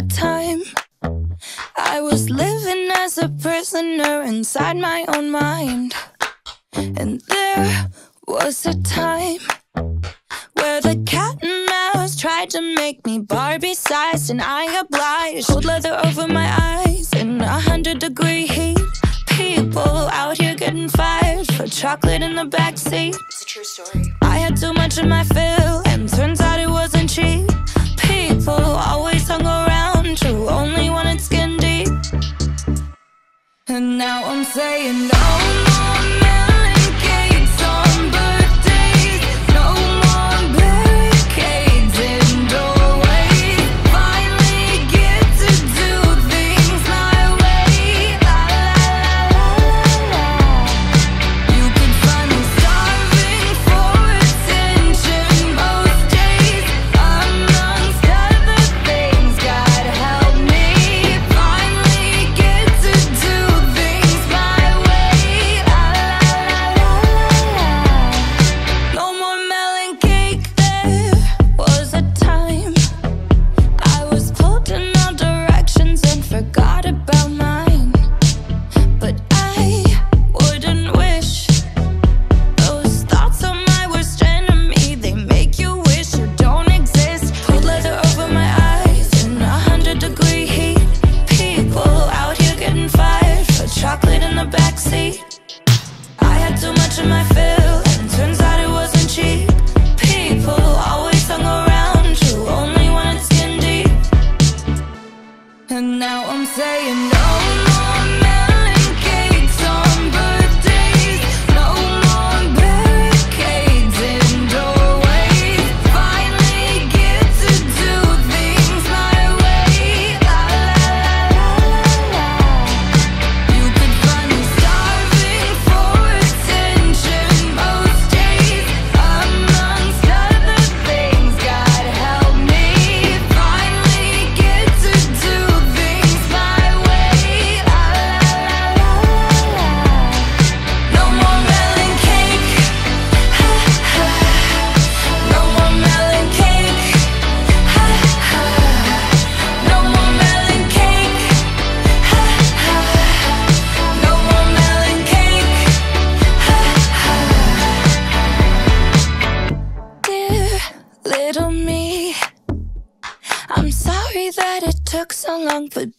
for time. I was living as a prisoner inside my own mind. And there was a time where the cat and mouse tried to make me Barbie-sized, and I obliged. Cold leather over my eyes in 100-degree heat. People out here getting fired for chocolate in the backseat. It's a true story. I had too much in my fill, and turns out it wasn't cheap. People always hung around who only wanted skin deep. And now I'm saying no more.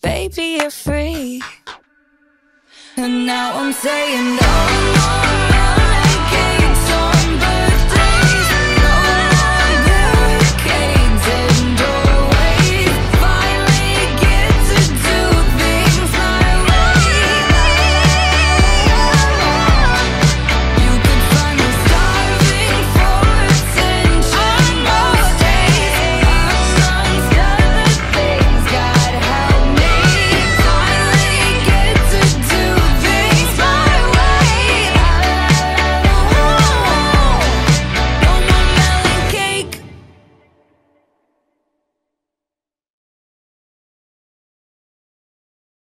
Baby, you're free. And now I'm saying no more.